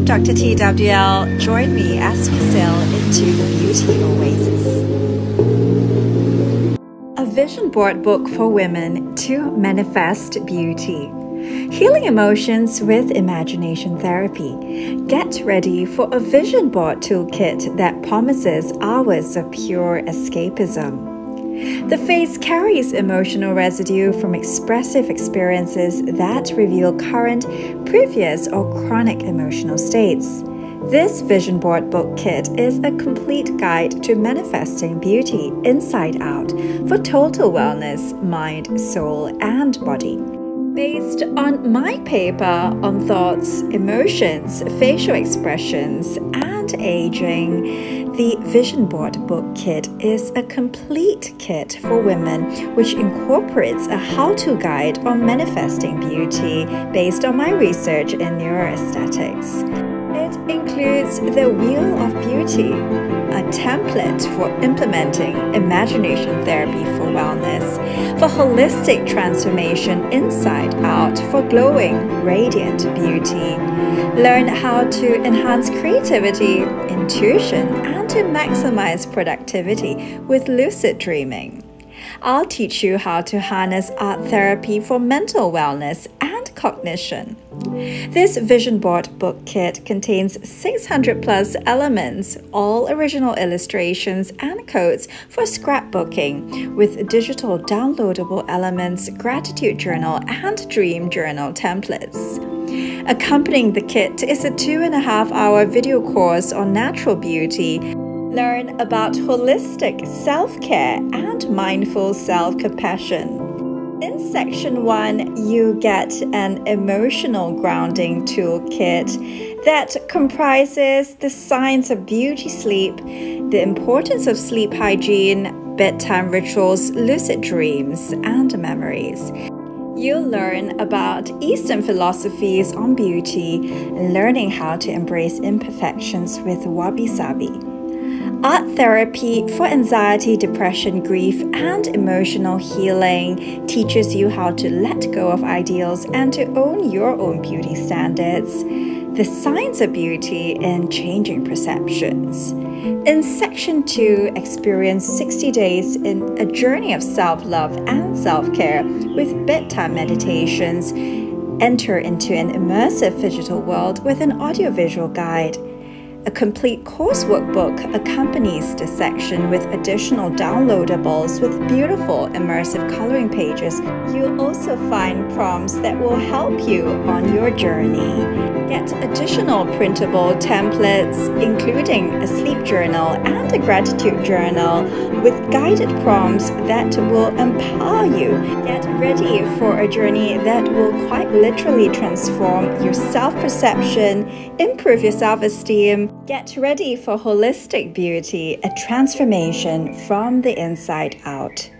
I'm Dr. TWL. Join me as we sail into the beauty oasis. A vision board book for women to manifest beauty. Healing emotions with imagination therapy. Get ready for a vision board toolkit that promises hours of pure escapism. The face carries emotional residue from expressive experiences that reveal current, previous, or chronic emotional states. This Vision Board Book Kit is a complete guide to manifesting beauty inside out for total wellness, mind, soul, and body. Based on my paper on thoughts, emotions, facial expressions, and aging, the Vision Board Book Kit is a complete kit for women which incorporates a how-to guide on manifesting beauty based on my research in neuroaesthetics. It includes the Wheel of Beauty, a template for implementing imagination therapy for wellness, for holistic transformation inside out, for glowing, radiant beauty. Learn how to enhance creativity, intuition, and to maximize productivity with lucid dreaming. I'll teach you how to harness art therapy for mental wellness and cognition. This Vision Board Book Kit contains 600+ elements, all original illustrations and codes for scrapbooking, with digital downloadable elements, gratitude journal, and dream journal templates. Accompanying the kit is a 2.5-hour video course on natural beauty. Learn about holistic self-care and mindful self-compassion. In Section 1, you get an emotional grounding toolkit that comprises the science of beauty sleep, the importance of sleep hygiene, bedtime rituals, lucid dreams, and memories. You'll learn about Eastern philosophies on beauty and learning how to embrace imperfections with wabi-sabi. Art therapy for anxiety, depression, grief, and emotional healing teaches you how to let go of ideals and to own your own beauty standards. The science of beauty and changing perceptions. In Section 2, experience 60 days in a journey of self-love and self-care with bedtime meditations. Enter into an immersive digital world with an audiovisual guide. A complete course workbook accompanies this section with additional downloadables with beautiful immersive coloring pages. You'll also find prompts that will help you on your journey. Get additional printable templates, including a sleep journal and a gratitude journal with guided prompts that will empower you. Get ready for a journey that will quite literally transform your self-perception, improve your self-esteem. Get ready for holistic beauty, a transformation from the inside out.